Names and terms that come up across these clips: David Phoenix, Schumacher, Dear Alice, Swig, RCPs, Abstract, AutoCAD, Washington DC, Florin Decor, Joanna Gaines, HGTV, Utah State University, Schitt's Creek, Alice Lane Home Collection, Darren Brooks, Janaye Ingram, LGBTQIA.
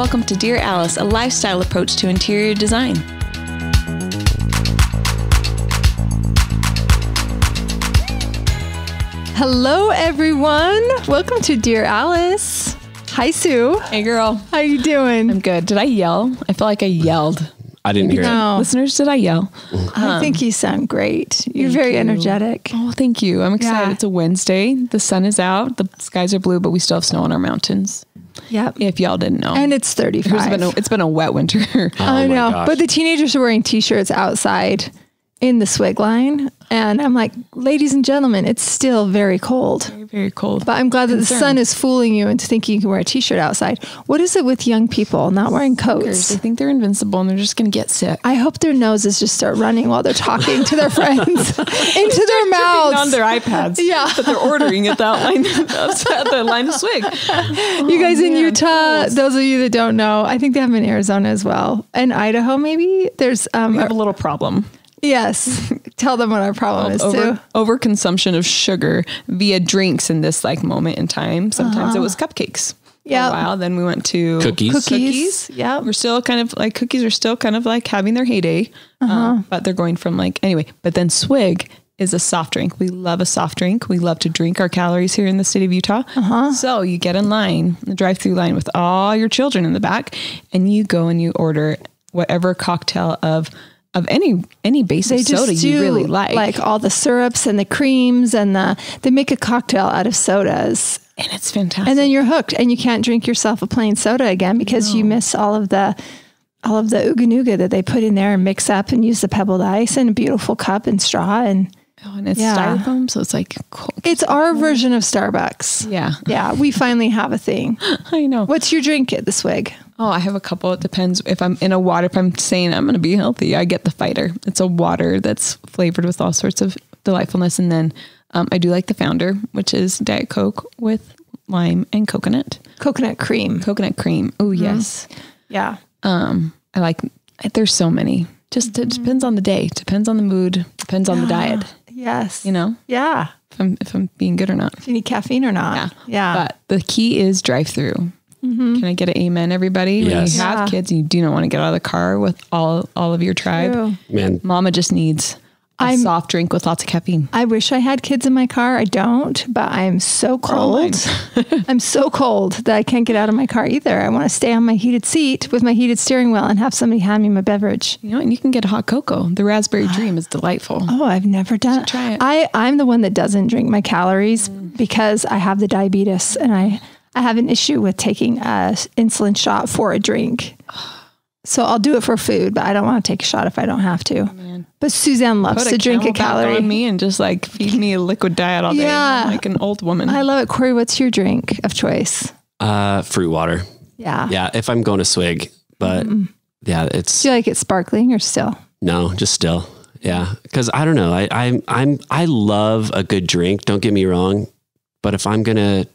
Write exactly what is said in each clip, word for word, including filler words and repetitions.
Welcome to Dear Alice, a lifestyle approach to interior design. Hello, everyone. Welcome to Dear Alice. Hi, Sue. Hey, girl. How you doing? I'm good. Did I yell? I feel like I yelled. I didn't hear no. it. Listeners, did I yell? Um, I think you sound great. You're very you. energetic. Oh, thank you. I'm excited. Yeah. It's a Wednesday. The sun is out. The skies are blue, but we still have snow on our mountains. Yep. If y'all didn't know. And it's thirty-five. It's been a, it's been a wet winter. Oh, I know. Gosh. But the teenagers are wearing T-shirts outside in the Swig line. And I'm like, ladies and gentlemen, it's still very cold. Very, very cold. But I'm glad that Concerned. the sun is fooling you into thinking you can wear a T-shirt outside. What is it with young people not wearing coats? They think they're invincible and they're just going to get sick. I hope their noses just start running while they're talking to their friends into their mouths. On their iPads. Yeah. But they're ordering at that line, at the line of Swig. Oh, you guys man, in Utah, cool. Those of you that don't know, I think they have them in Arizona as well. And Idaho, maybe. There's um, we have a little problem. Yes. Tell them what our problem is, over, too. Overconsumption of sugar via drinks in this like moment in time. Sometimes uh-huh. it was cupcakes. Yeah. Wow. Then we went to cookies. Cookies. cookies. Yeah. We're still kind of like cookies are still kind of like having their heyday, uh-huh. um, but they're going from like anyway. But then Swig is a soft drink. We love a soft drink. We love to drink our calories here in the state of Utah. Uh-huh. So you get in line, the drive-through line with all your children in the back, and you go and you order whatever cocktail of. Of any any base they of soda do, you really like, like all the syrups and the creams and the they make a cocktail out of sodas, and it's fantastic. And then you're hooked, and you can't drink yourself a plain soda again because no. you miss all of the all of the ooga nooga that they put in there and mix up and use the pebbled ice and a beautiful cup and straw and. Oh, and it's yeah. styrofoam, so it's like cold. It's our version of Starbucks. Yeah. Yeah, we finally have a thing. I know. What's your drink at the Swig? Oh, I have a couple. It depends if I'm in a water. If I'm saying I'm going to be healthy, I get the Fighter. It's a water that's flavored with all sorts of delightfulness. And then um, I do like the Founder, which is Diet Coke with lime and coconut. Coconut cream. Coconut cream. Oh, mm-hmm. yes. Yeah. Um, I like, there's so many. Just mm-hmm. it depends on the day. Depends on the mood. Depends yeah. on the diet. Yes. You know? Yeah. If I'm, if I'm being good or not. If you need caffeine or not. Yeah. yeah. But the key is drive through. Mm-hmm. Can I get an amen, everybody? Yes. When you yeah. have kids, you do not want to get out of the car with all, all of your tribe. True. Man. Mama just needs a I'm, soft drink with lots of caffeine. I wish I had kids in my car. I don't, but I'm so cold. I'm so cold that I can't get out of my car either. I want to stay on my heated seat with my heated steering wheel and have somebody hand me my beverage. You know, and you can get hot cocoa. The Raspberry Dream is delightful. Oh, I've never done it. Try it. I, I'm the one that doesn't drink my calories mm. because I have the diabetes and I, I have an issue with taking a insulin shot for a drink. So I'll do it for food, but I don't want to take a shot if I don't have to. Oh, but Suzanne loves to drink a calorie on me and just like feed me a liquid diet all day. Yeah. I'm like an old woman. I love it. Corey, what's your drink of choice? Uh, fruit water. Yeah. Yeah. If I'm going to Swig, but mm-hmm. yeah, it's. Do you like it sparkling or still? No, just still. Yeah. Cause I don't know. I, I'm, I'm, I love a good drink. Don't get me wrong. But if I'm going to.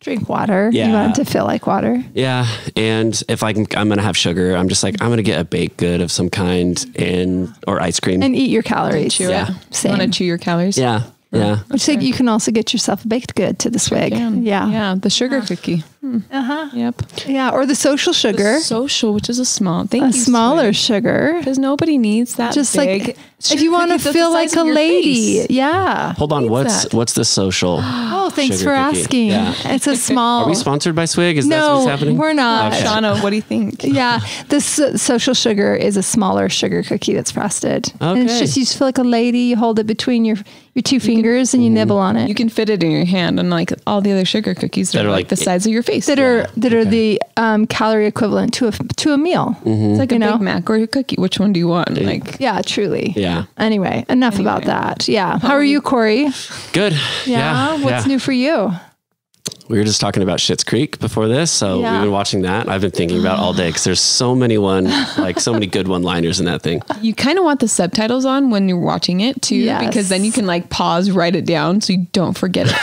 Drink water. Yeah. You want it to feel like water. Yeah. And if I can, I'm going to have sugar. I'm just like, I'm going to get a baked good of some kind and, or ice cream. And eat your calories. Chew yeah. You want to chew your calories? Yeah. Yeah. Which like you can also get yourself a baked good to the Swig. Yeah. Yeah. The sugar yeah. cookie. Uh-huh. Yep. Yeah. Or the social sugar. The social, which is a small thing. A you, smaller Swig. Sugar. Because nobody needs that just big. Like, if you want to feel like a lady. Face. Yeah. Hold on. What's that? What's the social? Oh, thanks for cookie. Asking. Yeah. It's a small. Are we sponsored by Swig? Is no, that what's happening? We're not. Okay. Shauna, what do you think? Yeah. This uh, social sugar is a smaller sugar cookie that's frosted. Okay. And it's just, you just feel like a lady. You hold it between your, your two you fingers can, and you mm-hmm. nibble on it. You can fit it in your hand and like all the other sugar cookies that, that are like, like the it, size of your face. That yeah. are that okay. are the um, calorie equivalent to a to a meal. Mm-hmm. It's like a know? Big Mac or a cookie. Which one do you want? Dude. Like yeah, truly. Yeah. Anyway, enough anyway. about that. Yeah. Um, How are you, Corey? Good. Yeah. yeah. What's yeah. new for you? We were just talking about Schitt's Creek before this, so yeah. we've been watching that. I've been thinking about it all day because there's so many one, like so many good one-liners in that thing. You kind of want the subtitles on when you're watching it too, yes. because then you can like pause, write it down, so you don't forget it.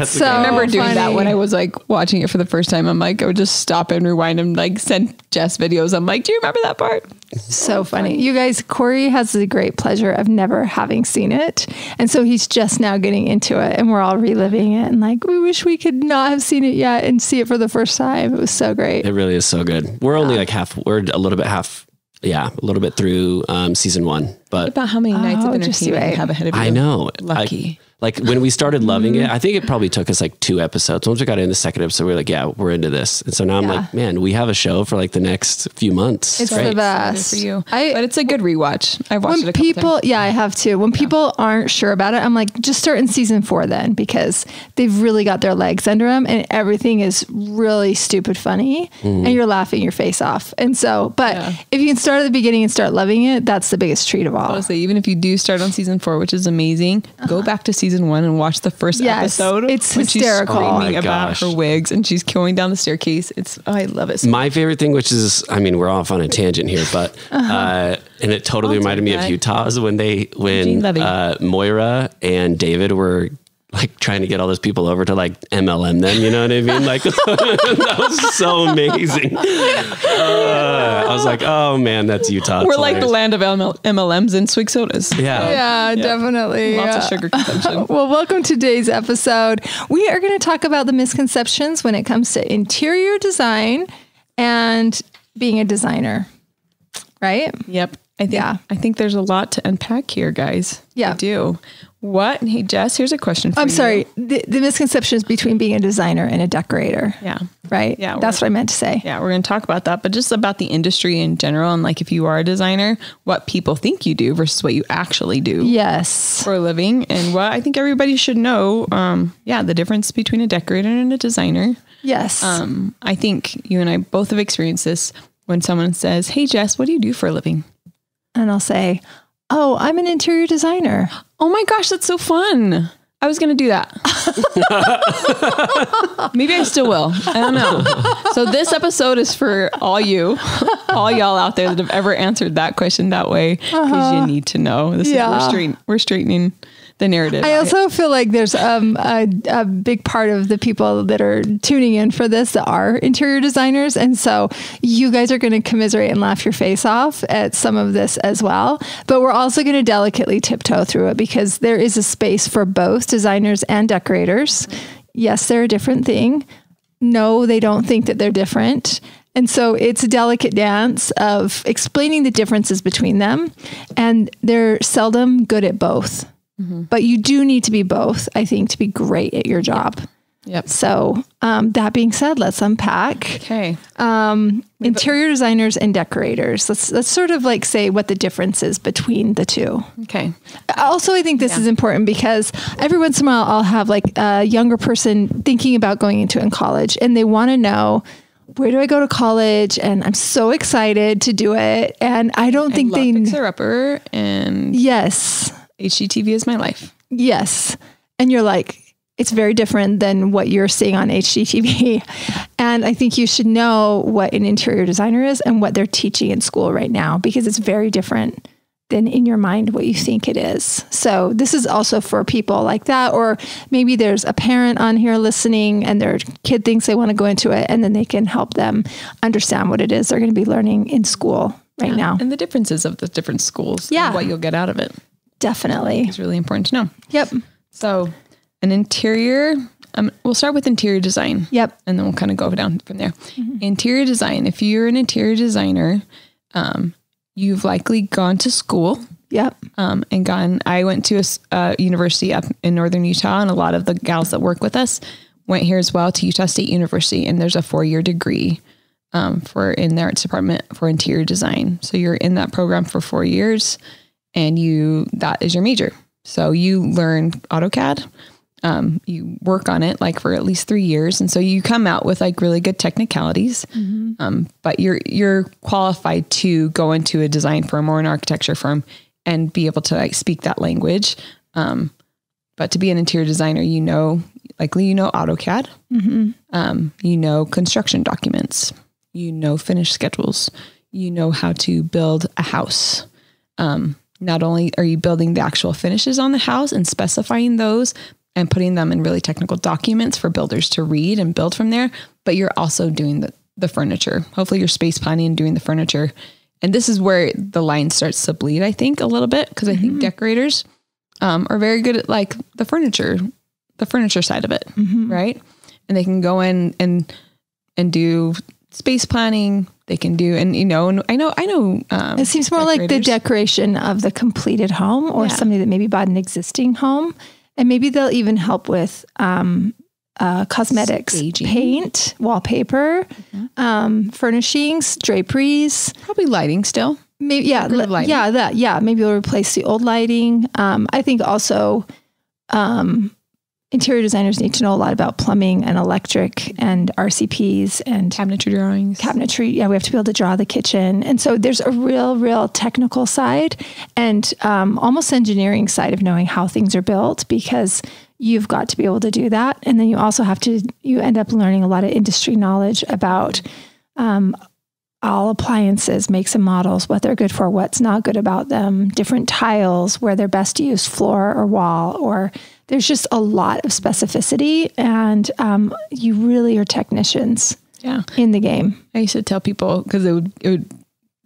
It's so. I remember doing funny. That when I was like watching it for the first time. I'm like, I would just stop and rewind and like send Jess videos. I'm like, do you remember that part? So funny. You guys, Corey has the great pleasure of never having seen it. And so he's just now getting into it, and we're all reliving it and like, we wish we could not have seen it yet and see it for the first time. It was so great. It really is so good. We're only uh, like half, we're a little bit half, yeah, a little bit through um, season one. But about how many nights oh, of entertainment you have ahead of you? I know. Lucky. I, like when we started loving it, I think it probably took us like two episodes. Once we got in the second episode, we were like, yeah, we're into this. And so now yeah. I'm like, man, we have a show for like the next few months. It's right? the best. For you. I, but it's a good rewatch. I've watched it a couple people, times. Yeah, I have too. When yeah. people aren't sure about it, I'm like, just start in season four then, because they've really got their legs under them and everything is really stupid funny mm-hmm. and you're laughing your face off. And so, but yeah. if you can start at the beginning and start loving it, that's the biggest treat of all. Honestly, even if you do start on season four, which is amazing, uh-huh. go back to season Season one and watch the first yes, episode. It's when hysterical. She's screaming oh about gosh. her wigs and she's going down the staircase. It's oh, I love it. So my favorite thing, which is, I mean, we're off on a tangent here, but uh-huh. uh, and it totally I'll reminded me of Utah's when they when uh, Moira and David were like trying to get all those people over to like M L M them. You know what I mean? Like that was so amazing. Uh, I was like, oh man, that's Utah. We're like the land of M L Ms and Swig sodas. Yeah. Yeah, yeah. definitely. Lots yeah. of sugar consumption. Well, welcome to today's episode. We are going to talk about the misconceptions when it comes to interior design and being a designer. Right? Yep. I think, yeah. I think there's a lot to unpack here, guys. Yeah. I do. What? Hey, Jess, here's a question for you. I'm sorry. The, the misconceptions between being a designer and a decorator. Yeah. Right? Yeah. That's what I meant to say. Yeah. We're going to talk about that, but just about the industry in general. And like, if you are a designer, what people think you do versus what you actually do. Yes. For a living. And what I think everybody should know. Um, yeah. The difference between a decorator and a designer. Yes. Um, I think you and I both have experienced this when someone says, hey, Jess, what do you do for a living? And I'll say, oh, I'm an interior designer. Oh my gosh, that's so fun. I was going to do that. Maybe I still will. I don't know. So this episode is for all you, all y'all out there that have ever answered that question that way, because uh-huh. you need to know. This yeah. is, we're, straight, we're straightening the narrative. I also feel like there's um, a, a big part of the people that are tuning in for this that are interior designers. And so you guys are going to commiserate and laugh your face off at some of this as well. But we're also going to delicately tiptoe through it, because there is a space for both designers and decorators. Yes, they're a different thing. No, they don't think that they're different. And so it's a delicate dance of explaining the differences between them. And they're seldom good at both. Mm-hmm. But you do need to be both, I think, to be great at your job. Yep. yep. So um, that being said, let's unpack. Okay. Um, interior designers and decorators. Let's let's sort of like say what the difference is between the two. Okay. Also, I think this yeah. is important, because every once in a while I'll have like a younger person thinking about going into in college, and they want to know, where do I go to college? And I'm so excited to do it, and I don't and think they fixer upper and yes. H G T V is my life. Yes. And you're like, it's very different than what you're seeing on H G T V. And I think you should know what an interior designer is and what they're teaching in school right now, because it's very different than in your mind what you think it is. So this is also for people like that, or maybe there's a parent on here listening and their kid thinks they want to go into it, and then they can help them understand what it is they're going to be learning in school right yeah. now. And the differences of the different schools yeah. and what you'll get out of it. Definitely. It's really important to know. Yep. So an interior, um, we'll start with interior design. Yep. And then we'll kind of go down from there. Mm-hmm. Interior design. If you're an interior designer, um, you've likely gone to school. Yep. Um, and gone, I went to a uh, university up in Northern Utah, and a lot of the gals that work with us went here as well to Utah State University. And there's a four-year degree um, for in the arts department for interior design. So you're in that program for four years. And you, that is your major. So you learn AutoCAD, um, you work on it like for at least three years. And so you come out with like really good technicalities, mm-hmm. um, but you're, you're qualified to go into a design firm or an architecture firm and be able to like speak that language. Um, but to be an interior designer, you know, likely, you know, AutoCAD, mm-hmm. um, you know, construction documents, you know, finish schedules, you know how to build a house, um, not only are you building the actual finishes on the house and specifying those and putting them in really technical documents for builders to read and build from there, but you're also doing the, the furniture. Hopefully you're space planning and doing the furniture And this is where the line starts to bleed, I think, a little bit, because mm-hmm. I think decorators um, are very good at like the furniture, the furniture side of it, mm-hmm. right? And they can go in and and do space planning. They can do, and you know, and I know, I know. Um, it seems more like the decoration of the completed home, or yeah. somebody that maybe bought an existing home, and maybe they'll even help with um, uh, cosmetics, staging, paint, wallpaper, mm-hmm. um, furnishings, draperies, probably lighting still. Maybe yeah, lighting. yeah, that yeah. Maybe they'll replace the old lighting. Um, I think also. Um, Interior designers need to know a lot about plumbing and electric and R C Ps and cabinetry drawings. Cabinetry, yeah, we have to be able to draw the kitchen. And so there's a real, real technical side and um, almost engineering side of knowing how things are built, because you've got to be able to do that. And then you also have to, you end up learning a lot of industry knowledge about um, all appliances, makes and models, what they're good for, what's not good about them, different tiles, where they're best used, floor or wall, or there's just a lot of specificity, and um, you really are technicians yeah. in the game. I used to tell people, because it would, it would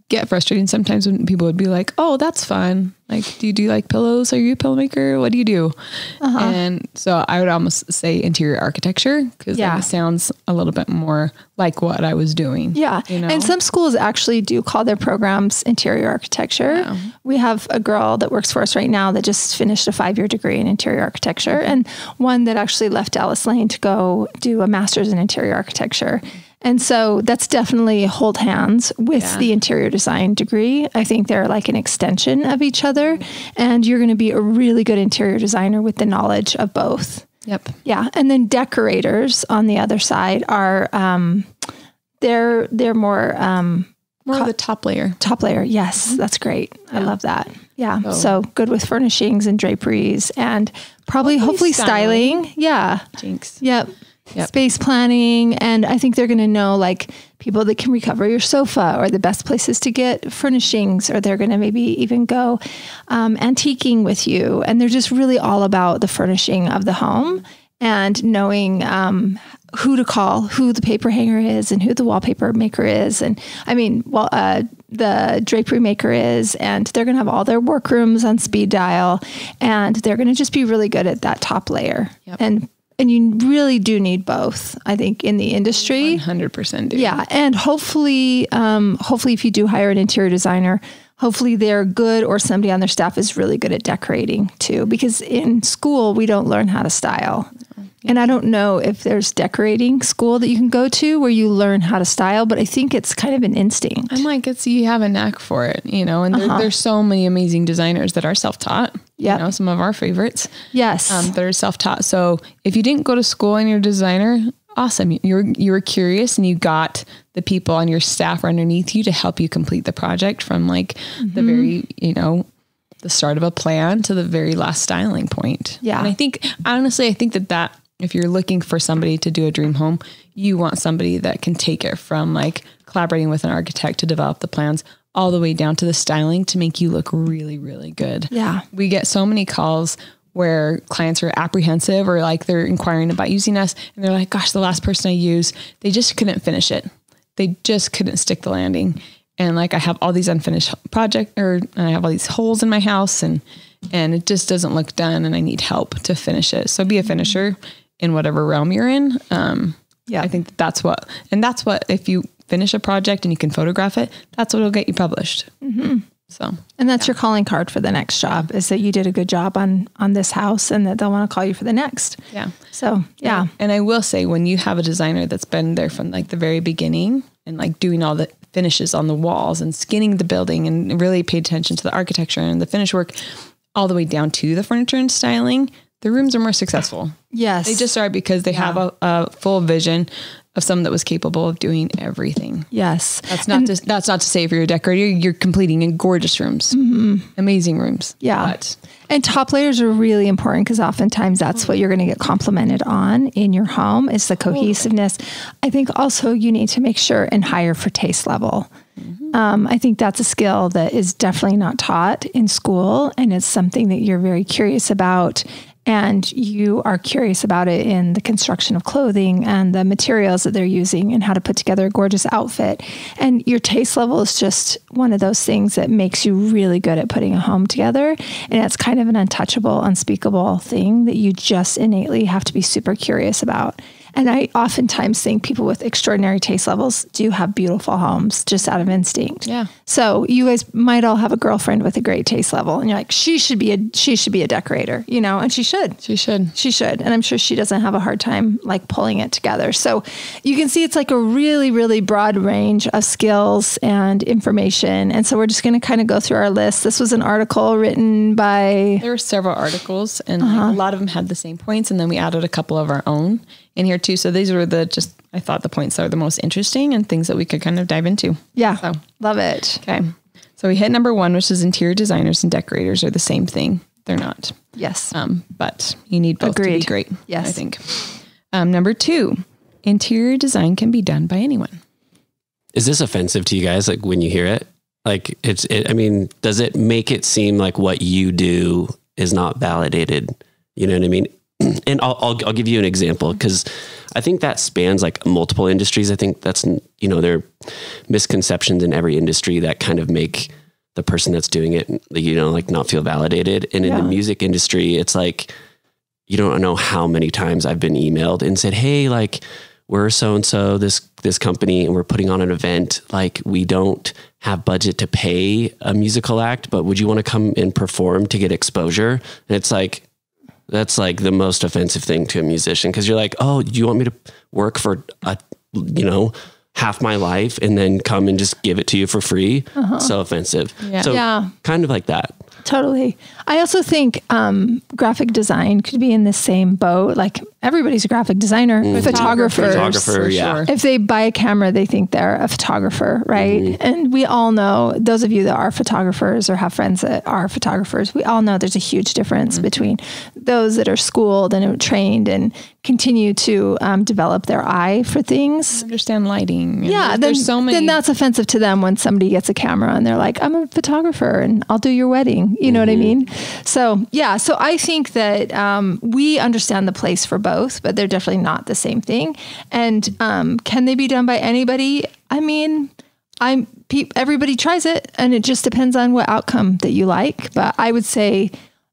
get frustrating sometimes when people would be like, oh, that's fun. Like, do you do like pillows? Are you a pillow maker? What do you do? Uh-huh. And so I would almost say interior architecture, because yeah. that sounds a little bit more like what I was doing. Yeah. You know? And some schools actually do call their programs interior architecture. Yeah. We have a girl that works for us right now that just finished a five-year degree in interior architecture, mm-hmm. and one that actually left Alice Lane to go do a master's in interior architecture. And so that's definitely hold hands with yeah. the interior design degree. I think they're like an extension of each other, and you're going to be a really good interior designer with the knowledge of both. Yep. Yeah. And then decorators on the other side are, um, they're, they're more, um, more of the top layer. Top layer. Yes. Mm-hmm. That's great. Yeah. I love that. Yeah. So. so good with furnishings and draperies and probably hopefully, hopefully styling. styling. Yeah. Jinx. Yep. Yep. Space planning. And I think they're going to know like people that can recover your sofa or the best places to get furnishings, or they're going to maybe even go um, antiquing with you. And they're just really all about the furnishing of the home and knowing um, who to call, who the paper hanger is and who the wallpaper maker is. And I mean, well, uh, the drapery maker is, and they're going to have all their workrooms on speed dial, and they're going to just be really good at that top layer. Yep. And And you really do need both, I think, in the industry. one hundred percent do. Yeah. And hopefully, um, hopefully if you do hire an interior designer, hopefully they're good, or somebody on their staff is really good at decorating too. Because in school, we don't learn how to style. Yeah. And I don't know if there's decorating school that you can go to where you learn how to style, but I think it's kind of an instinct. I'm like, it's, you have a knack for it, you know, and there, uh-huh. there's so many amazing designers that are self-taught. Yeah, you know, some of our favorites. Yes, um, that are self-taught. So if you didn't go to school and you're a designer, awesome. You were you were curious, and you got the people on your staff or underneath you to help you complete the project from like mm-hmm. the very you know the start of a plan to the very last styling point. Yeah, and I think honestly, I think that that if you're looking for somebody to do a dream home, you want somebody that can take it from like collaborating with an architect to develop the plans, all the way down to the styling to make you look really, really good. Yeah. We get so many calls where clients are apprehensive or like they're inquiring about using us, and they're like, gosh, the last person I used, they just couldn't finish it. They just couldn't stick the landing. And like, I have all these unfinished projects, or I have all these holes in my house, and, and it just doesn't look done, and I need help to finish it. So be a finisher in whatever realm you're in. Um, yeah, I think that that's what, and that's what, if you finish a project and you can photograph it, that's what will get you published. Mm-hmm. So, and that's yeah. your calling card for the next job, is that you did a good job on, on this house, and that they'll want to call you for the next. Yeah. So, yeah. yeah. And I will say, when you have a designer that's been there from like the very beginning and like doing all the finishes on the walls and skinning the building and really paid attention to the architecture and the finish work all the way down to the furniture and styling, the rooms are more successful. Yes. They just are, because they yeah. have a, a full vision of someone that was capable of doing everything. Yes. That's not, and, to, that's not to say if you're a decorator, you're completing in gorgeous rooms, mm-hmm. amazing rooms. Yeah. But. And top layers are really important, because oftentimes that's what you're going to get complimented on in your home, is the cohesiveness. I think also you need to make sure and hire for taste level. Mm-hmm. Um, I think that's a skill that is definitely not taught in school, and it's something that you're very curious about. and you are curious about it in the construction of clothing and the materials that they're using and how to put together a gorgeous outfit. And your taste level is just one of those things that makes you really good at putting a home together. And it's kind of an untouchable, unspeakable thing that you just innately have to be super curious about. And I oftentimes think people with extraordinary taste levels do have beautiful homes just out of instinct. Yeah. So you guys might all have a girlfriend with a great taste level and you're like, she should be a, she should be a decorator, you know, and she should, she should, she should. And I'm sure she doesn't have a hard time like pulling it together. So you can see it's like a really, really broad range of skills and information. And so we're just going to kind of go through our list. This was an article written by, there were several articles and uh-huh. like a lot of them had the same points. And then we added a couple of our own in here too. So these were the, just, I thought the points that are the most interesting and things that we could kind of dive into. Yeah. So. Love it. Okay. So we hit number one, which is interior designers and decorators are the same thing. They're not. Yes. Um, but you need both Agreed. To be great. Yes. I think. Um, number two, interior design can be done by anyone. Is this offensive to you guys? Like when you hear it, like it's, it, I mean, does it make it seem like what you do is not validated? You know what I mean? And I'll, I'll, I'll give you an example because I think that spans like multiple industries. I think that's, you know, there are misconceptions in every industry that kind of make the person that's doing it, you know, like not feel validated. And yeah. in the music industry, it's like, you don't know how many times I've been emailed and said, hey, like we're so-and-so this, this company and we're putting on an event. Like we don't have budget to pay a musical act, but would you want to come and perform to get exposure? And it's like, that's like the most offensive thing to a musician. Cause you're like, oh, you want me to work for, a, you know, half my life and then come and just give it to you for free. Uh-huh. So offensive. Yeah. So yeah. kind of like that. Totally. I also think um, graphic design could be in the same boat. Like everybody's a graphic designer, mm-hmm. photographers. Photographer, yeah. Sure. If they buy a camera, they think they're a photographer, right? Mm-hmm. And we all know, those of you that are photographers or have friends that are photographers, we all know there's a huge difference mm-hmm. between those that are schooled and trained and continue to um, develop their eye for things. I understand lighting. Yeah. There's, then, there's so many. Then that's offensive to them when somebody gets a camera and they're like, I'm a photographer and I'll do your wedding. You know mm-hmm. what I mean? So, yeah. So I think that um, we understand the place for both, but they're definitely not the same thing. And um, can they be done by anybody? I mean, I'm pe- everybody tries it and it just depends on what outcome that you like. But I would say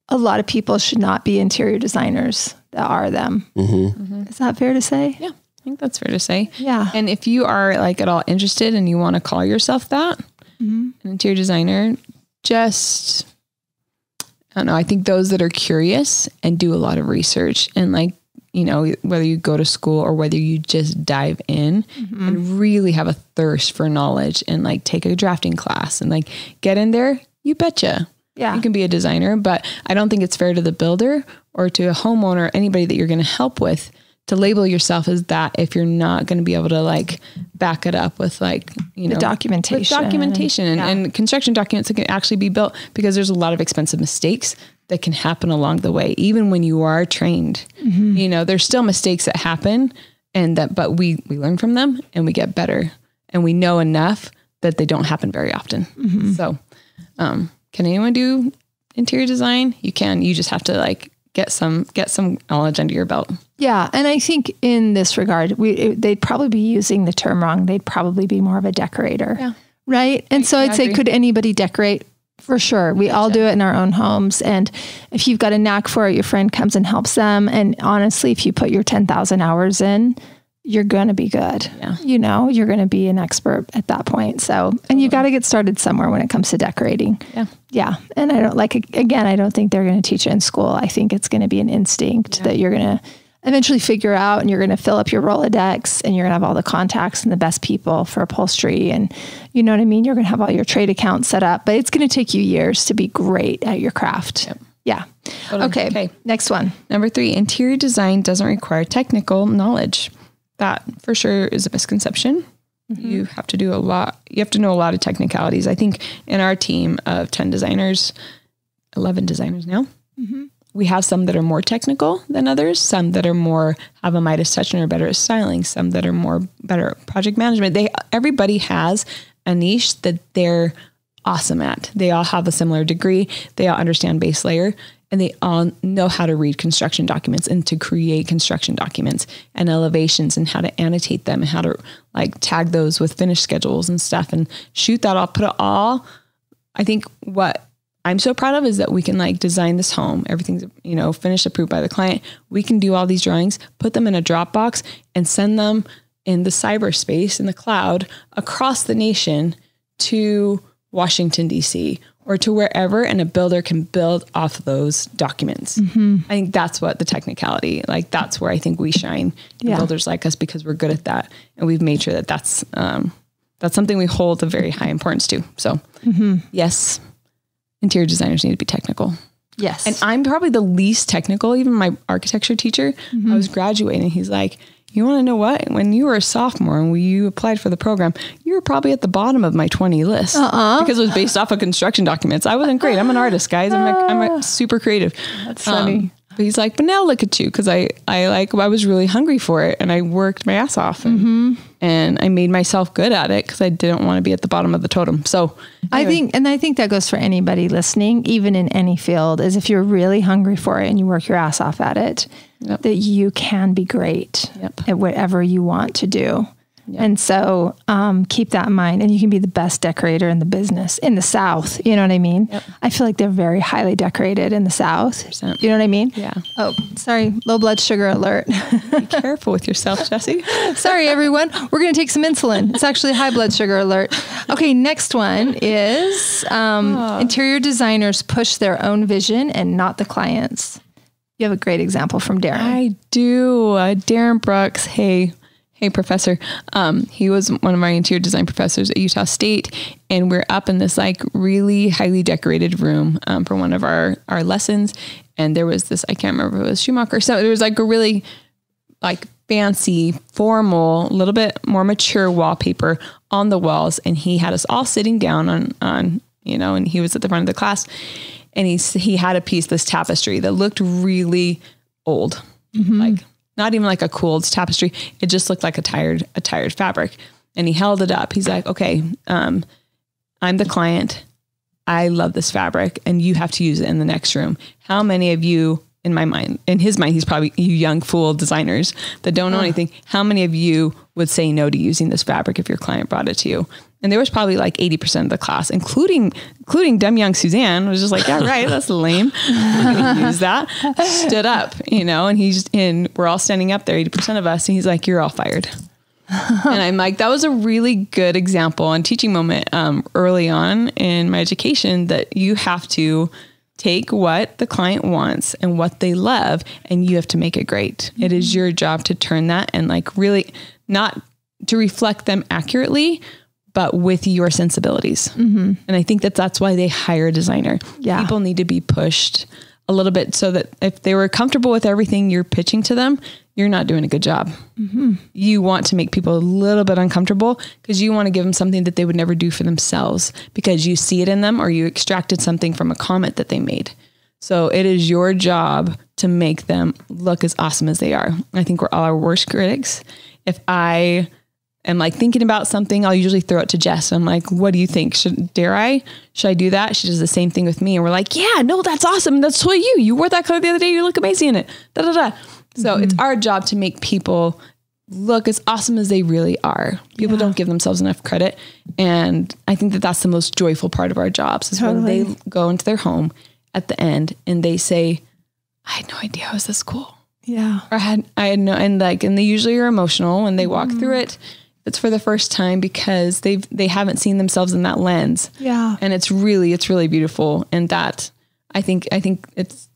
a lot of people should not be interior designers that are them. Mm-hmm. Mm-hmm. Is that fair to say? Yeah, I think that's fair to say. Yeah. And if you are like at all interested and you want to call yourself that, mm-hmm. an interior designer, just... I don't know. I think those that are curious and do a lot of research and like, you know, whether you go to school or whether you just dive in mm-hmm. and really have a thirst for knowledge and like take a drafting class and like get in there, you betcha. Yeah. You can be a designer, but I don't think it's fair to the builder or to a homeowner, anybody that you're going to help with to label yourself as that if you're not going to be able to like back it up with like, you know, the documentation, documentation and, yeah. and construction documents that can actually be built because there's a lot of expensive mistakes that can happen along the way. Even when you are trained, mm-hmm. you know, there's still mistakes that happen and that, but we, we learn from them and we get better and we know enough that they don't happen very often. Mm-hmm. So, um, can anyone do interior design? You can, you just have to like get some, get some knowledge under your belt. Yeah. And I think in this regard, we, it, they'd probably be using the term wrong. They'd probably be more of a decorator. Yeah. Right. And I, so I'd I say, agree. Could anybody decorate? For sure. We gotcha. All do it in our own homes. And if you've got a knack for it, your friend comes and helps them. And honestly, if you put your ten thousand hours in, you're going to be good. Yeah. You know, you're going to be an expert at that point. So, and Absolutely. You got to get started somewhere when it comes to decorating. Yeah. Yeah. And I don't like, again, I don't think they're going to teach it in school. I think it's going to be an instinct yeah. that you're going to eventually figure out and you're going to fill up your Rolodex and you're going to have all the contacts and the best people for upholstery. And you know what I mean? You're going to have all your trade accounts set up, but it's going to take you years to be great at your craft. Yep. Yeah. Totally. Okay. Okay. Next one. Number three, interior design doesn't require technical knowledge. That for sure is a misconception. Mm-hmm. You have to do a lot. You have to know a lot of technicalities. I think in our team of ten designers, eleven designers now, mm-hmm. we have some that are more technical than others, some that are more have a Midas touch and are better at styling, some that are more better at project management. They everybody has a niche that they're awesome at. They all have a similar degree. They all understand base layer. and they all know how to read construction documents and to create construction documents and elevations and how to annotate them and how to like tag those with finish schedules and stuff and shoot that all, put it all. I think what I'm so proud of is that we can like design this home. Everything's, you know, finished, approved by the client. We can do all these drawings, put them in a Dropbox and send them in the cyberspace, in the cloud, across the nation to Washington, D C, or to wherever, and a builder can build off of those documents. Mm-hmm. I think that's what the technicality, like that's where I think we shine. Yeah. Builders like us because we're good at that. And we've made sure that that's, um, that's something we hold a very high importance to. So mm-hmm. yes, interior designers need to be technical. Yes. And I'm probably the least technical. Even my architecture teacher, mm-hmm. I was graduating. He's like, you want to know what? When you were a sophomore and you applied for the program, you were probably at the bottom of my twenty list uh-uh. because it was based off of construction documents. I wasn't great. I'm an artist, guys. I'm a, I'm a super creative. That's funny. Um, but he's like, but now look at you. Cause I, I like, I was really hungry for it and I worked my ass off and, mm-hmm. and I made myself good at it cause I didn't want to be at the bottom of the totem. So anyway. I think, and I think that goes for anybody listening, even in any field, is if you're really hungry for it and you work your ass off at it, yep. that you can be great yep. at whatever you want to do. Yep. And so, um, keep that in mind, and you can be the best decorator in the business in the South. You know what I mean? Yep. I feel like they're very highly decorated in the South. one hundred percent. You know what I mean? Yeah. Oh, sorry. Low blood sugar alert. Be careful with yourself, Jesse. Sorry, everyone. We're going to take some insulin. It's actually high blood sugar alert. Okay. Next one is, um, oh. interior designers push their own vision and not the client's. You have a great example from Darren. I do. Uh, Darren Brooks. Hey, Hey, professor. Um, he was one of my interior design professors at Utah State, and we're up in this like really highly decorated room um, for one of our, our lessons. And there was this, I can't remember if it was Schumacher. So there was like a really like fancy, formal, a little bit more mature wallpaper on the walls. And he had us all sitting down on, on, you know, and he was at the front of the class, and he, he had a piece, this tapestry that looked really old, mm-hmm. like not even like a cool tapestry. It just looked like a tired, a tired fabric. And he held it up. He's like, okay, um, I'm the client. I love this fabric and you have to use it in the next room. How many of you in my mind, in his mind, he's probably you young fool designers that don't know yeah. anything. How many of you would say no to using this fabric if your client brought it to you? And there was probably like eighty percent of the class, including, including dumb young Suzanne was just like, yeah, right. That's lame. I'm going to use that. Stood up, you know, and he's in, we're all standing up there, eighty percent of us. And he's like, you're all fired. And I'm like, that was a really good example and teaching moment, um, early on in my education, that you have to take what the client wants and what they love, and you have to make it great. Mm-hmm. It is your job to turn that and like really not to reflect them accurately, but with your sensibilities. Mm-hmm. And I think that that's why they hire a designer. Yeah. People need to be pushed a little bit so that if they were comfortable with everything you're pitching to them, you're not doing a good job. Mm-hmm. You want to make people a little bit uncomfortable because you want to give them something that they would never do for themselves because you see it in them or you extracted something from a comment that they made. So it is your job to make them look as awesome as they are. I think we're all our worst critics. If I... And like thinking about something, I'll usually throw it to Jess. I'm like, what do you think? Should, dare I, should I do that? She does the same thing with me. And we're like, yeah, no, that's awesome. That's totally you. You wore that color the other day. You look amazing in it. Da, da, da. So mm-hmm. it's our job to make people look as awesome as they really are. People yeah. don't give themselves enough credit. And I think that that's the most joyful part of our jobs is totally. When they go into their home at the end and they say, I had no idea I was this cool. Yeah. Or I had, I had no, and like, and they usually are emotional when they walk mm-hmm. through it. It's for the first time because they've, they haven't seen themselves in that lens. Yeah. And it's really, it's really beautiful. And that I think, I think it's,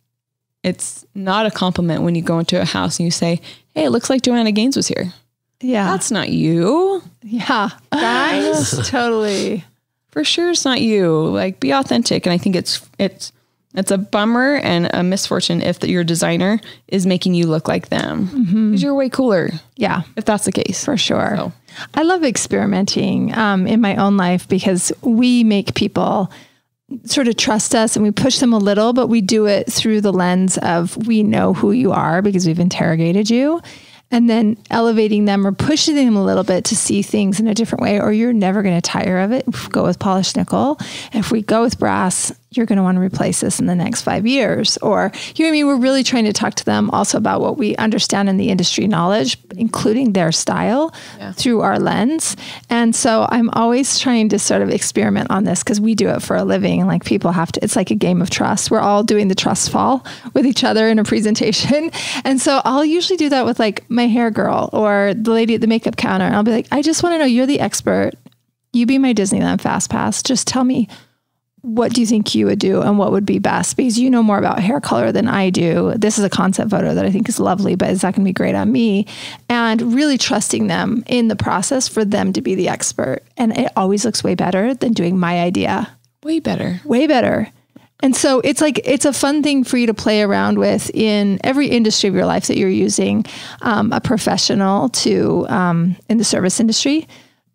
it's not a compliment when you go into a house and you say, hey, it looks like Joanna Gaines was here. Yeah. That's not you. Yeah. Guys. Totally. For sure. It's not you. Like, be authentic. And I think it's, it's, it's a bummer and a misfortune if the, your designer is making you look like them. Mm-hmm. 'Cause you're way cooler. Yeah. If that's the case. For sure. So. I love experimenting um, in my own life because we make people sort of trust us and we push them a little, but we do it through the lens of we know who you are because we've interrogated you. And then elevating them or pushing them a little bit to see things in a different way, or you're never going to tire of it. If we go with polished nickel. If we go with brass, you're going to want to replace this in the next five years. Or, you know what I mean? We're really trying to talk to them also about what we understand in the industry knowledge, including their style, yeah, through our lens. And so I'm always trying to sort of experiment on this because we do it for a living. Like people have to, it's like a game of trust. We're all doing the trust fall with each other in a presentation. And so I'll usually do that with like my hair girl or the lady at the makeup counter. And I'll be like, I just want to know, you're the expert. You be my Disneyland Fast Pass. Just tell me, what do you think you would do and what would be best? Because you know more about hair color than I do. This is a concept photo that I think is lovely, but is that going to be great on me? And really trusting them in the process for them to be the expert. And it always looks way better than doing my idea. Way better. Way better. And so it's like, it's a fun thing for you to play around with in every industry of your life that you're using um, a professional to um, in the service industry.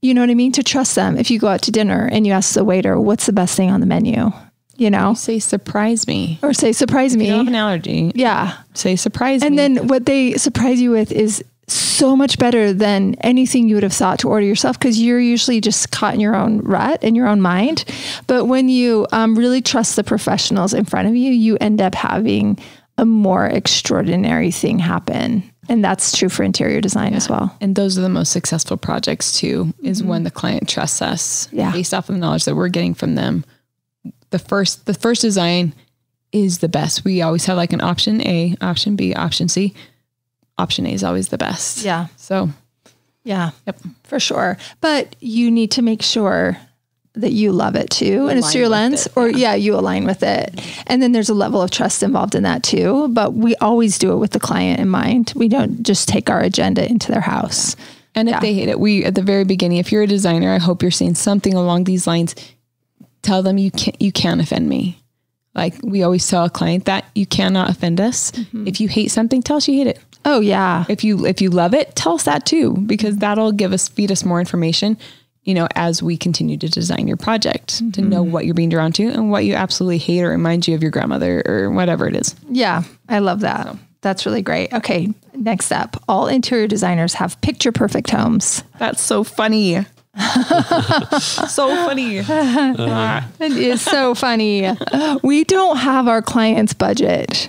You know what I mean? To trust them. If you go out to dinner and you ask the waiter, what's the best thing on the menu? You know, you say, surprise me, or say, surprise if me. You have an allergy. Yeah. Say, surprise and me. And then what they surprise you with is so much better than anything you would have thought to order yourself. Cause you're usually just caught in your own rut in your own mind. But when you um, really trust the professionals in front of you, you end up having a more extraordinary thing happen. And that's true for interior design, yeah, as well. And those are the most successful projects too, is mm-hmm. when the client trusts us, yeah, based off of the knowledge that we're getting from them. The first, the first design is the best. We always have like an option A, option B, option C. Option A is always the best. Yeah. So yeah, yep, for sure. But you need to make sure that you love it too. And it's through your lens it, or yeah. yeah, you align with it. And then there's a level of trust involved in that too. But we always do it with the client in mind. We don't just take our agenda into their house. Yeah. And if yeah. they hate it, we, at the very beginning, if you're a designer, I hope you're saying something along these lines. Tell them you can't, you can't offend me. Like we always tell a client that you cannot offend us. Mm-hmm. If you hate something, tell us you hate it. Oh yeah. If you, if you love it, tell us that too, because that'll give us, feed us more information, you know, as we continue to design your project, mm-hmm. to know what you're being drawn to and what you absolutely hate or reminds you of your grandmother or whatever it is. Yeah. I love that. So. That's really great. Okay. Next up, all interior designers have picture perfect homes. That's so funny. So funny. Uh. It is so funny. We don't have our client's budget.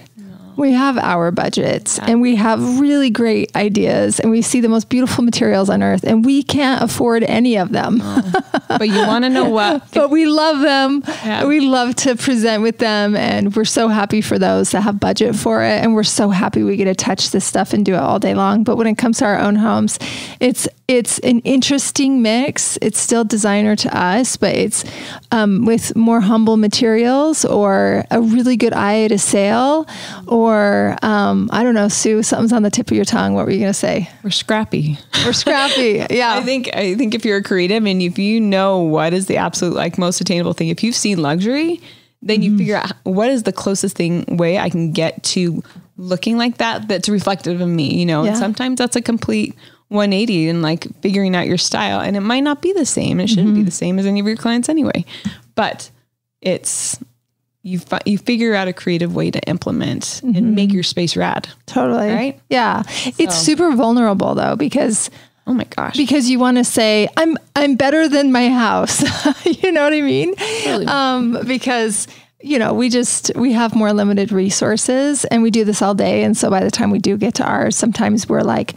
We have our budgets, yeah, and we have really great ideas, and we see the most beautiful materials on earth, and we can't afford any of them. Oh. But you want to know what? But we love them. Yeah. We love to present with them, and we're so happy for those that have budget for it. And we're so happy we get to touch this stuff and do it all day long. But when it comes to our own homes, it's it's an interesting mix. It's still designer to us, but it's um, with more humble materials or a really good eye at a sale, or Or, um, I don't know, Sue, something's on the tip of your tongue. What were you going to say? We're scrappy. We're scrappy. Yeah. I think, I think if you're a creative and if you know what is the absolute like most attainable thing, if you've seen luxury, then mm-hmm. you figure out what is the closest thing way I can get to looking like that, that's reflective of me, you know, yeah, and sometimes that's a complete one eighty and like figuring out your style, and it might not be the same. It shouldn't mm-hmm. be the same as any of your clients anyway, but it's, You, fi you figure out a creative way to implement mm-hmm. and make your space rad. Totally. Right? Yeah. So. It's super vulnerable though, because oh my gosh, because you want to say I'm, I'm better than my house. You know what I mean? Totally. Um, because you know, we just, we have more limited resources and we do this all day. And so by the time we do get to ours, sometimes we're like,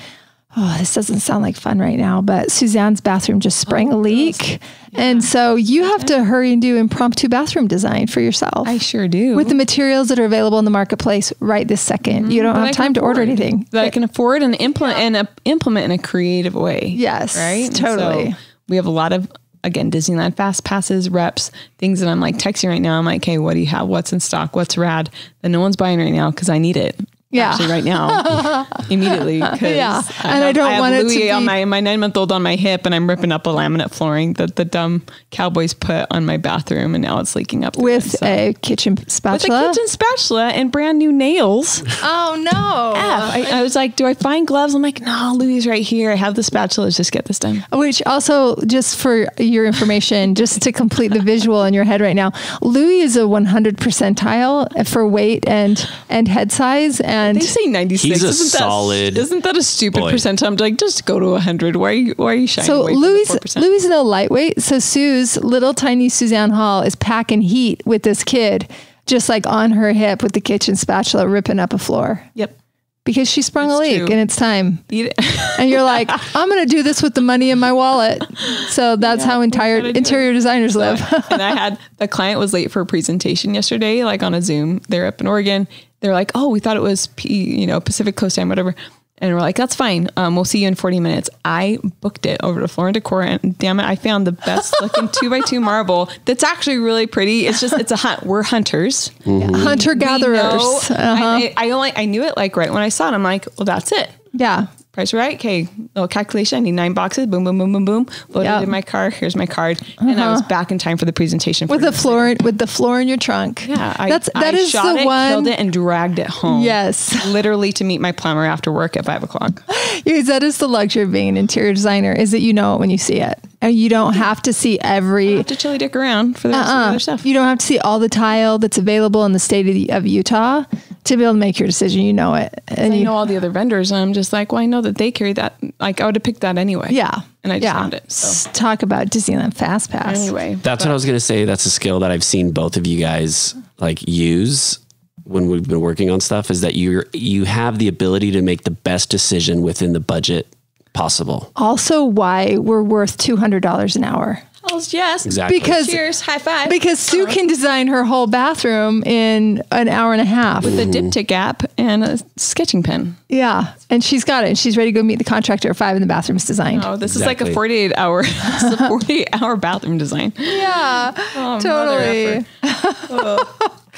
oh, this doesn't sound like fun right now, but Suzanne's bathroom just sprang oh, a leak. Yeah. And so you have to hurry and do impromptu bathroom design for yourself. I sure do. With the materials that are available in the marketplace right this second. Mm-hmm. You don't that have time to order anything. That it, I can afford and implement, yeah, and uh, implement in a creative way. Yes. Right? Totally. So we have a lot of, again, Disneyland Fast Passes, reps, things that I'm like texting right now. I'm like, hey, what do you have? What's in stock? What's rad? That no one's buying right now because I need it. Yeah. Actually right now, immediately. Yeah. I and have, I don't I want it Louis to be on my, my nine month old on my hip, and I'm ripping up a laminate flooring that the dumb cowboys put on my bathroom, and now it's leaking up with again, so. a kitchen spatula, with a kitchen spatula and brand new nails. Oh no. F. I, I was like, do I find gloves? I'm like, no, Louis right here. I have the spatula. Let's just get this done. Which also, just for your information, just to complete the visual in your head right now, Louis is a one hundred percentile for weight and, and head size. And And they say ninety-six. He's a isn't solid. That, isn't that a stupid boy. percent? I'm like, just go to one hundred. Why are you, why are you shying so away? So Louis, Louis is no lightweight. So Sue's little tiny Suzanne Hall is packing heat with this kid, just like on her hip with the kitchen spatula, ripping up a floor. Yep. Because she sprung it's a leak true. and it's time. Eat it. And you're like, I'm going to do this with the money in my wallet. So that's yeah, how entire interior designers so live. I, and I had, the client was late for a presentation yesterday, like on a Zoom. They're up in Oregon. They're like, oh, we thought it was, P, you know, Pacific Coast time, whatever. And we're like, that's fine. Um, we'll see you in forty minutes. I booked it over to Florin Decor, and damn it, I found the best looking two by two marble. That's actually really pretty. It's just, it's a hunt. We're hunters, mm-hmm. hunter gatherers. Uh-huh. I, I only, I knew it like right when I saw it. I'm like, well, that's it. Yeah. Price right. Okay. Little calculation. I need nine boxes. Boom, boom, boom, boom, boom. Loaded yep. in my car. Here's my card. Uh-huh. And I was back in time for the presentation. With the floor, with the floor in your trunk. Yeah. I, That's, that I is shot the it, one. killed it and dragged it home. Yes. Literally to meet my plumber after work at five o'clock. Yes, that is the luxury of being an interior designer, is that you know it when you see it. And you don't have to see every... You have to chili dick around for the rest uh-uh. of the other stuff. You don't have to see all the tile that's available in the state of, the, of Utah to be able to make your decision. You know it. And you I know all the other vendors, and I'm just like, well, I know that they carry that. Like, I would have picked that anyway. Yeah. And I just yeah. found it. So. Talk about Disneyland Fast Pass. Anyway. That's but. what I was going to say. That's a skill that I've seen both of you guys like use when we've been working on stuff, is that you're, you have the ability to make the best decision within the budget possible. Also why we're worth two hundred dollars an hour. Yes, exactly. Because, cheers, high five. Because Sue right. can design her whole bathroom in an hour and a half with mm-hmm. a diptych app and a sketching pen. Yeah, and she's got it. And she's ready to go meet the contractor at five, and the bathroom's designed. Oh, this exactly. is like a forty-eight hour, this is a forty-eight hour bathroom design. Yeah, oh, totally.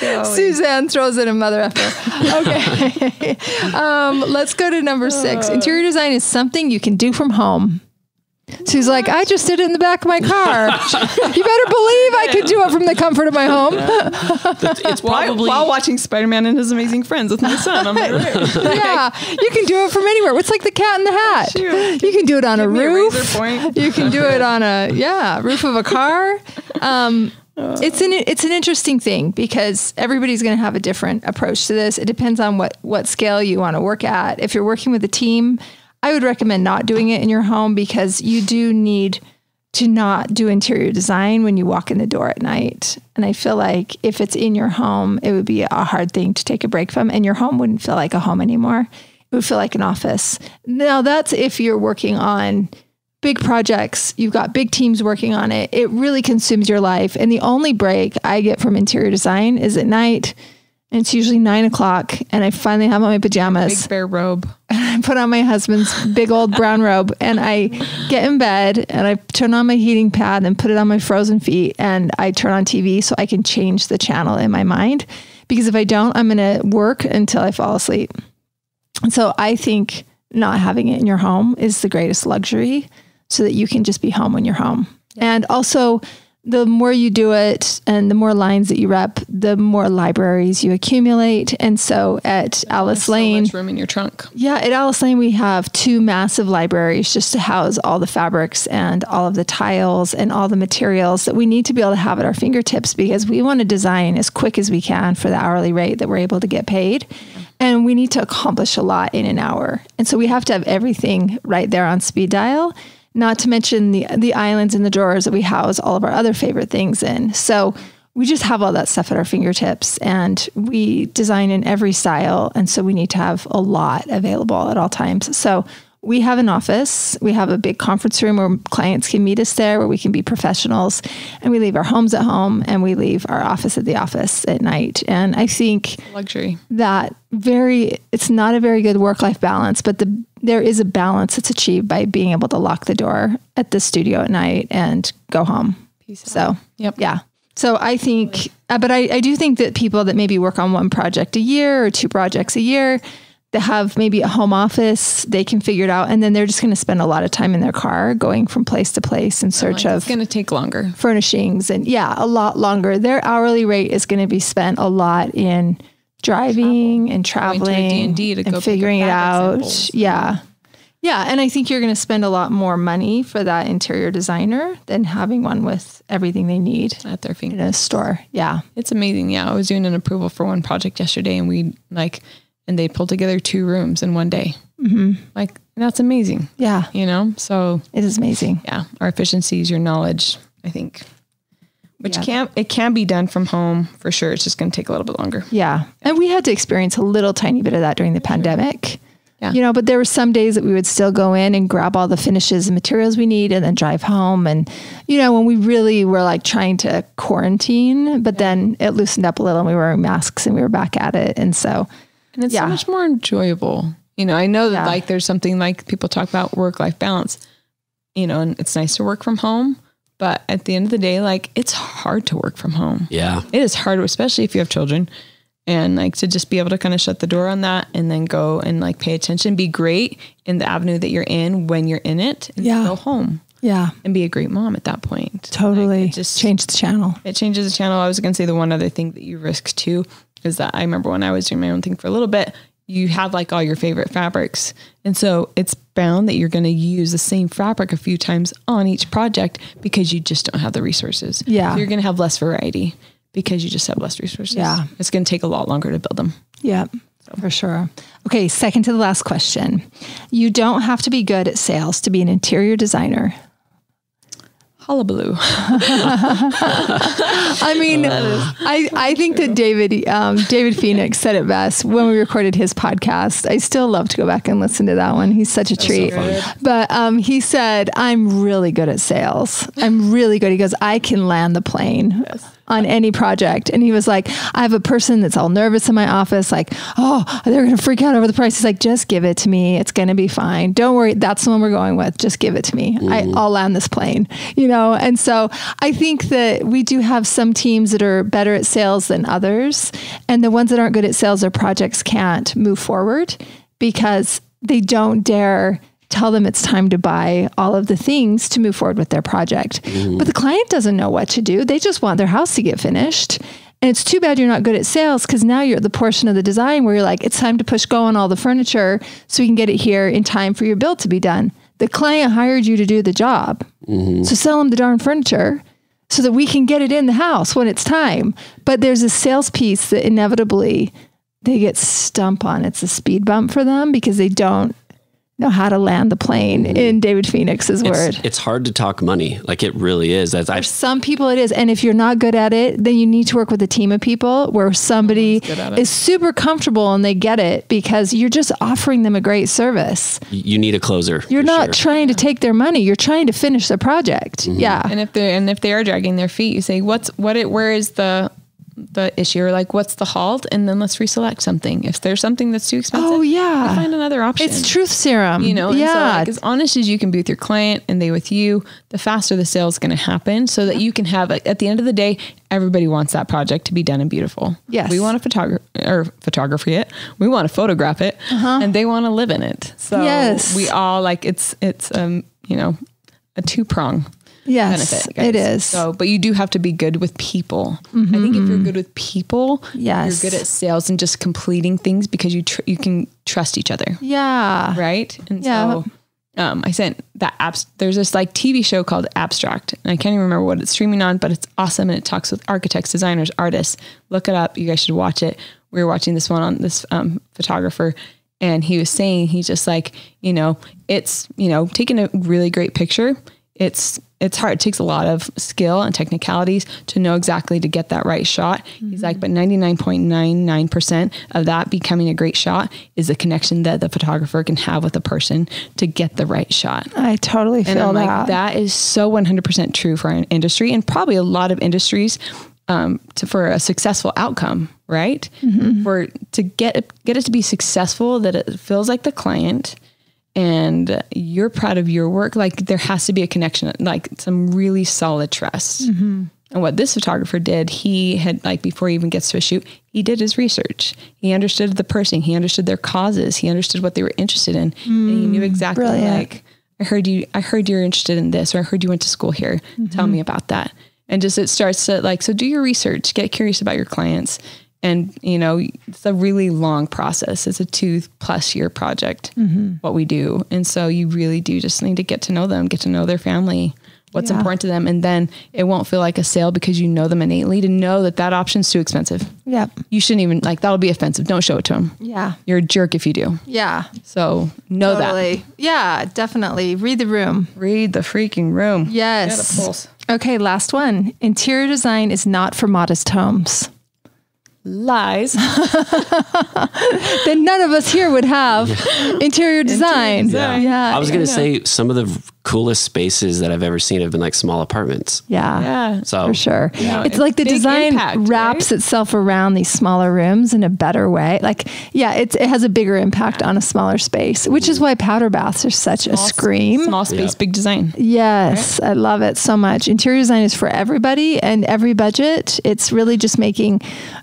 Oh, Suzanne throws in a mother effer. Okay, um, let's go to number six. Interior design is something you can do from home. She's so like, I just did it in the back of my car. You better believe I could do it from the comfort of my home. Yeah. It's probably while, while watching Spider-Man and His Amazing Friends with my son. I'm like, yeah, you can do it from anywhere. It's like the Cat in the Hat. Shoot. You can do it on Give a roof. A point. You can do it on a yeah roof of a car. Um, it's an it's an interesting thing because everybody's going to have a different approach to this. It depends on what what scale you want to work at. If you're working with a team, I would recommend not doing it in your home, because you do need to not do interior design when you walk in the door at night. And I feel like if it's in your home, it would be a hard thing to take a break from, and your home wouldn't feel like a home anymore. It would feel like an office. Now, that's if you're working on big projects, you've got big teams working on it. It really consumes your life. And the only break I get from interior design is at night. And it's usually nine o'clock, and I finally have on my pajamas. Big bear robe. And I put on my husband's big old brown robe, and I get in bed, and I turn on my heating pad and put it on my frozen feet, and I turn on T V so I can change the channel in my mind. Because if I don't, I'm going to work until I fall asleep. And so I think not having it in your home is the greatest luxury, so that you can just be home when you're home. Yeah. And also, the more you do it and the more lines that you rep, the more libraries you accumulate. And so at and Alice Lane, so much room in your trunk. Yeah. At Alice Lane, we have two massive libraries just to house all the fabrics and all of the tiles and all the materials that we need to be able to have at our fingertips, because we want to design as quick as we can for the hourly rate that we're able to get paid. Yeah. And we need to accomplish a lot in an hour. And so we have to have everything right there on speed dial. Not to mention the the islands and the drawers that we house all of our other favorite things in. So we just have all that stuff at our fingertips, and we design in every style. And so we need to have a lot available at all times. So we have an office. We have a big conference room where clients can meet us there, where we can be professionals. And we leave our homes at home, and we leave our office at the office at night. And I think luxury that very, it's not a very good work-life balance, but the there is a balance that's achieved by being able to lock the door at the studio at night and go home. Peace so, out. Yep. Yeah. So I think, uh, but I, I do think that people that maybe work on one project a year or two projects a year, that have maybe a home office, they can figure it out. And then they're just going to spend a lot of time in their car going from place to place in search like, of it's going to take longer furnishings. And yeah, a lot longer. Their hourly rate is going to be spent a lot in driving Travel. and traveling to D and D to and go figuring it out. Examples. Yeah. Yeah. And I think you're going to spend a lot more money for that interior designer than having one with everything they need at their fingers in a store. Yeah. It's amazing. Yeah. I was doing an approval for one project yesterday, and we like, and they pulled together two rooms in one day. Mm-hmm. Like, that's amazing. Yeah. You know, so it is amazing. Yeah. Our efficiencies, your knowledge, I think, which yeah. can, it can be done from home for sure. It's just going to take a little bit longer. Yeah. And we had to experience a little tiny bit of that during the pandemic, yeah. you know, but there were some days that we would still go in and grab all the finishes and materials we need and then drive home. And, you know, when we really were like trying to quarantine, but yeah. then it loosened up a little and we were wearing masks and we were back at it. And so, and it's yeah. so much more enjoyable. You know, I know that yeah. like there's something like people talk about work-life balance, you know, and it's nice to work from home. But at the end of the day, like, it's hard to work from home. Yeah. It is hard, especially if you have children, and like to just be able to kind of shut the door on that and then go and like pay attention, be great in the avenue that you're in when you're in it, and yeah. go home. Yeah. And be a great mom at that point. Totally. Like, it just change the channel. It changes the channel. I was going to say the one other thing that you risk too is that I remember when I was doing my own thing for a little bit, you have like all your favorite fabrics. And so it's bound that you're going to use the same fabric a few times on each project because you just don't have the resources. Yeah. So you're going to have less variety because you just have less resources. Yeah. It's going to take a lot longer to build them. Yeah, so. For sure. Okay. Second to the last question. You don't have to be good at sales to be an interior designer. Hullabaloo. I mean, uh, I, I think true. that David, um, David Phoenix said it best when we recorded his podcast. I still love to go back and listen to that one. He's such a That's treat. So but um, he said, I'm really good at sales. I'm really good. He goes, I can land the plane. Yes. on any project. And he was like, I have a person that's all nervous in my office. Like, oh, they're going to freak out over the price. He's like, just give it to me. It's going to be fine. Don't worry. That's the one we're going with. Just give it to me. Mm-hmm. I, I'll land this plane, you know? And so I think that we do have some teams that are better at sales than others. And the ones that aren't good at sales, their projects can't move forward because they don't dare tell them it's time to buy all of the things to move forward with their project. Mm. But the client doesn't know what to do. They just want their house to get finished. And it's too bad you're not good at sales because now you're at the portion of the design where you're like, it's time to push go on all the furniture so we can get it here in time for your build to be done. The client hired you to do the job. Mm-hmm. So sell them the darn furniture so that we can get it in the house when it's time. But there's a sales piece that inevitably they get stumped on. It's a speed bump for them because they don't know how to land the plane, mm-hmm. in David Phoenix's it's, word. It's hard to talk money. Like, it really is. As For I've, some people it is. And if you're not good at it, then you need to work with a team of people where somebody is super comfortable and they get it because you're just offering them a great service. You need a closer. You're not sure. trying to take their money. You're trying to finish the project. Mm-hmm. Yeah. And if they're, and if they are dragging their feet, you say, what's what it, where is the, the issue, or like, what's the halt? And then let's reselect something. If there's something that's too expensive, oh yeah, find another option. It's truth serum, you know? Yeah. So like, as honest as you can be with your client and they with you, the faster the sale is going to happen so that you can have, at the end of the day, everybody wants that project to be done and beautiful. Yes. We want to photograph or photography it. We want to photograph it, uh-huh. and they want to live in it. So yes. we all like, it's, it's, um, you know, a two prong. Yes, benefit, it is. So, but you do have to be good with people. Mm-hmm. I think if you're good with people, yes. you're good at sales and just completing things because you tr you can trust each other. Yeah. Right. And yeah. so um, I sent that apps. There's this like T V show called Abstract, and I can't even remember what it's streaming on, but it's awesome. And it talks with architects, designers, artists. Look it up. You guys should watch it. We were watching this one on this um, photographer, and he was saying, he's just like, you know, it's, you know, taking a really great picture. It's, it's hard. It takes a lot of skill and technicalities to know exactly to get that right shot. Mm-hmm. He's like, but ninety-nine point nine nine percent of that becoming a great shot is the connection that the photographer can have with the person to get the right shot. I totally feel and I'm that. Like, that is so one hundred percent true for an industry and probably a lot of industries, um, to, for a successful outcome, right? Mm-hmm. For, to get it, get it to be successful, that it feels like the client and you're proud of your work. Like, there has to be a connection, like some really solid trust. Mm-hmm. And what this photographer did, he had like, before he even gets to a shoot, he did his research. He understood the person. He understood their causes. He understood what they were interested in. Mm, and he knew exactly, brilliant. Like, I heard you, I heard you're interested in this, or I heard you went to school here. Mm-hmm. Tell me about that. And just, it starts to like, so do your research, get curious about your clients. And, you know, it's a really long process. It's a two plus year project, mm-hmm. what we do. And so you really do just need to get to know them, get to know their family, what's yeah. important to them. And then it won't feel like a sale because you know them innately to know that that option's too expensive. Yep. You shouldn't even, like, that'll be offensive. Don't show it to them. Yeah. You're a jerk if you do. Yeah. So know totally. that. Yeah, definitely. Read the room. Read the freaking room. Yes. Yeah, the pulse. Okay. Last one. Interior design is not for modest homes. Lies that none of us here would have. Yeah. Interior design. Interior design. Yeah. yeah. I was going to say some of the coolest spaces that I've ever seen have been like small apartments. Yeah. Yeah. So for sure. Yeah, it's, it's like the design impact, wraps right? itself around these smaller rooms in a better way. Like, yeah, it's, it has a bigger impact on a smaller space, which is why powder baths are such small, a scream. Small space, yeah. big design. Yes. Right? I love it so much. Interior design is for everybody and every budget. It's really just making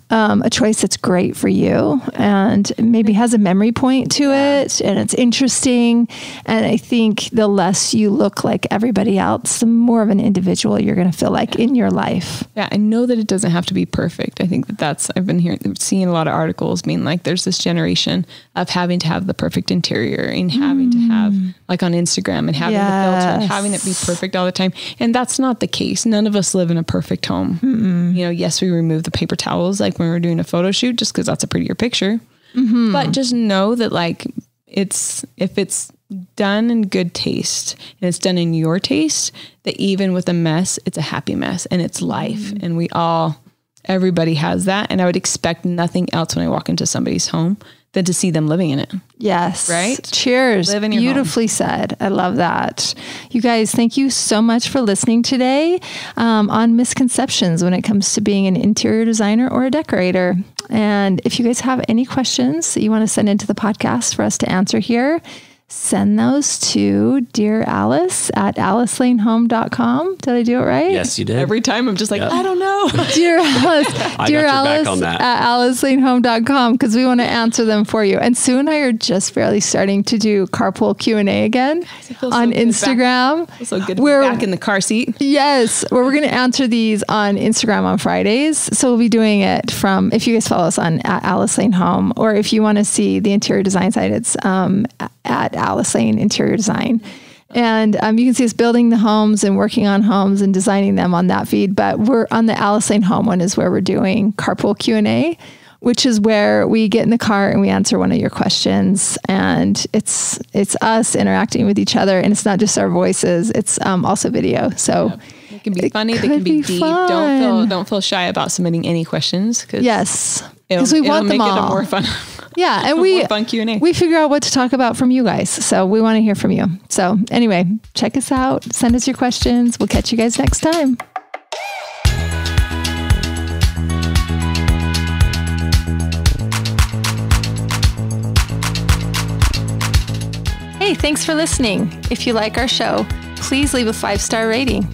um, a choice that's great for you and maybe has a memory point to yeah. it. And it's interesting. And I think the less you look like everybody else, the more of an individual you're going to feel like yeah. in your life. Yeah. I know that it doesn't have to be perfect. I think that that's, I've been hearing, seeing a lot of articles being like, there's this generation of having to have the perfect interior and mm. having to have like on Instagram and having yes. the filter and having it be perfect all the time. And that's not the case. None of us live in a perfect home. Mm-mm. You know, yes, we remove the paper towels, like when we're doing a photo shoot, just cause that's a prettier picture, mm-hmm. but just know that like it's, if it's done in good taste and it's done in your taste, that even with a mess, it's a happy mess and it's life. Mm-hmm. And we all, everybody has that. And I would expect nothing else when I walk into somebody's home than to see them living in it. Yes. Right? Cheers. Live in your Beautifully home. Said. I love that. You guys, thank you so much for listening today um, on misconceptions when it comes to being an interior designer or a decorator. And if you guys have any questions that you want to send into the podcast for us to answer here, send those to Dear Alice at alice lane home dot com. Did I do it right? Yes, you did. Every time I'm just like, yep. I don't know. Dear Alice, I Dear Alice at alice lane home dot com because we want to answer them for you. And Sue and I are just barely starting to do carpool Q and A again on so Instagram. Back. So good to we're, be back in the car seat. Yes, where we're going to answer these on Instagram on Fridays. So we'll be doing it from, if you guys follow us on at Alice Lane Home, or if you want to see the interior design side, it's um, at Alice Lane Interior Design. And um, you can see us building the homes and working on homes and designing them on that feed. But we're on the Alice Lane Home one is where we're doing carpool Q and A, which is where we get in the car and we answer one of your questions. And it's it's us interacting with each other. And it's not just our voices. It's um, also video. So yeah. It can be funny. It they can be, be deep. Fun. Don't feel, don't feel shy about submitting any questions. Cause yes. Because we want them all. It'll make it a more fun. Yeah. And we, fun Q and A. We figure out what to talk about from you guys. So we want to hear from you. So anyway, check us out. Send us your questions. We'll catch you guys next time. Hey, thanks for listening. If you like our show, please leave a five-star rating.